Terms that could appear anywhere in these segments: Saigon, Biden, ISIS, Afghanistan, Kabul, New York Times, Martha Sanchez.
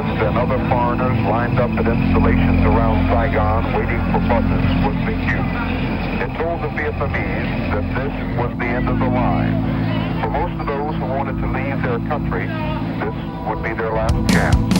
Tourists and other foreigners lined up at installations around Saigon waiting for buses would be queued. It told the Vietnamese that this was the end of the line. For most of those who wanted to leave their country, this would be their last chance.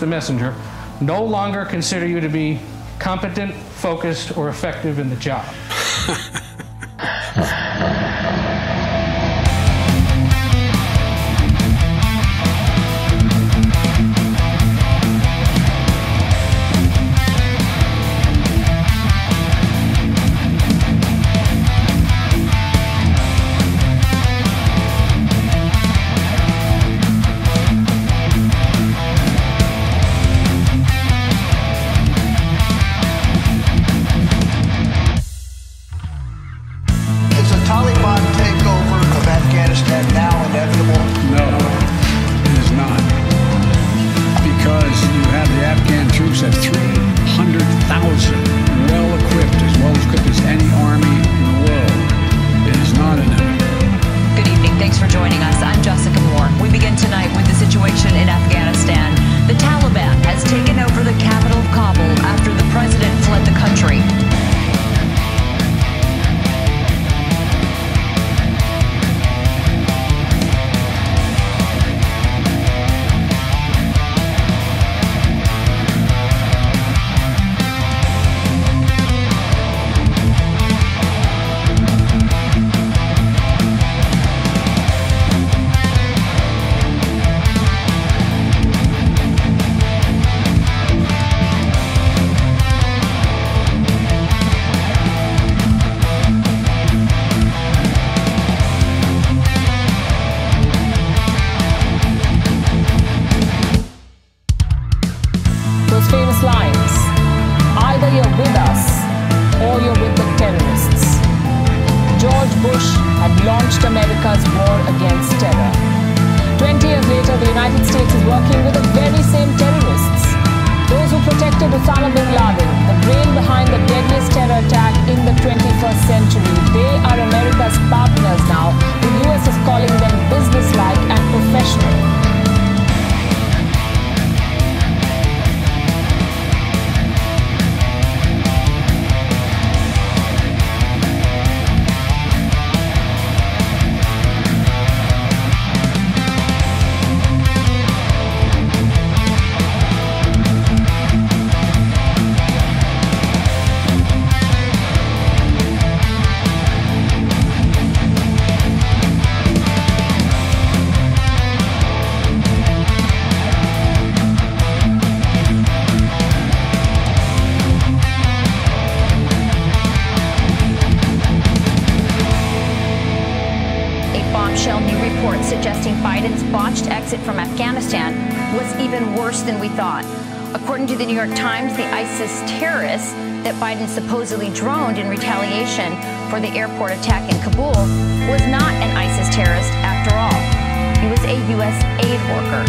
The messenger, no longer consider you to be competent, focused, or effective in the job. The New York Times, the ISIS terrorists that Biden supposedly droned in retaliation for the airport attack in Kabul was not an ISIS terrorist after all. He was a U.S. aid worker.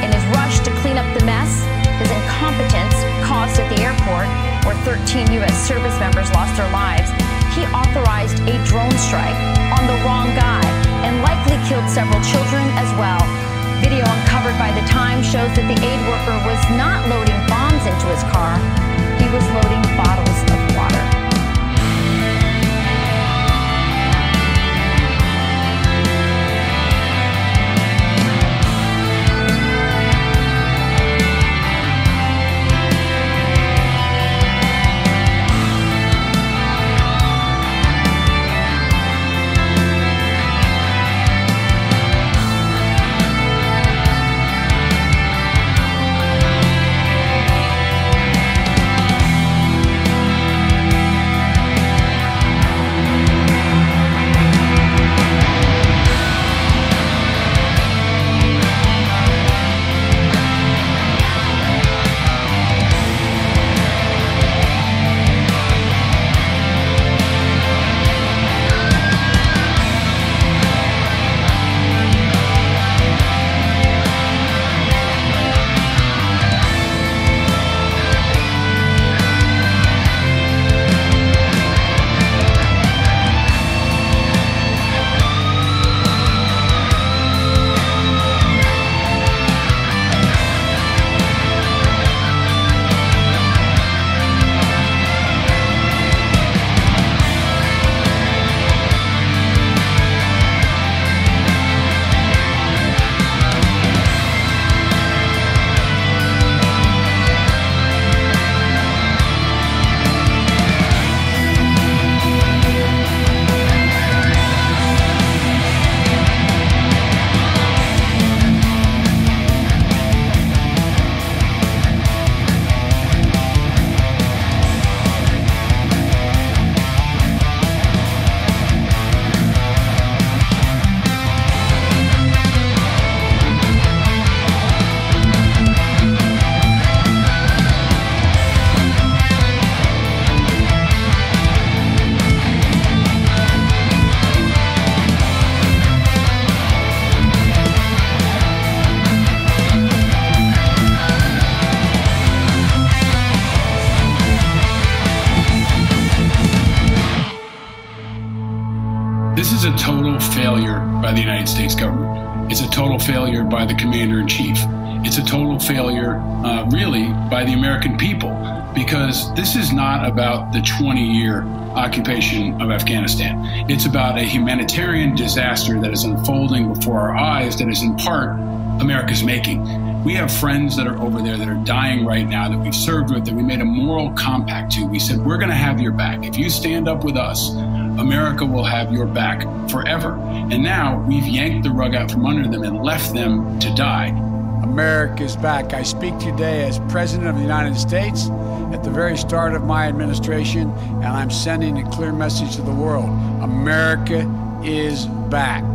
In his rush to clean up the mess, his incompetence caused at the airport where 13 U.S. service members lost their lives, he authorized a drone strike on the wrong guy and likely killed several children as well. Video uncovered by The Times shows that the aid worker was not loading bombs into his car. He was loading bottles of water. This is a total failure by the United States government. It's a total failure by the commander-in-chief. It's a total failure, really, by the American people, because this is not about the 20-year occupation of Afghanistan. It's about a humanitarian disaster that is unfolding before our eyes that is in part America's making. We have friends that are over there that are dying right now that we've served with, that we made a moral compact to. We said, we're going to have your back. If you stand up with us, America will have your back forever. And now we've yanked the rug out from under them and left them to die. America's back. I speak today as President of the United States at the very start of my administration, and I'm sending a clear message to the world. America is back.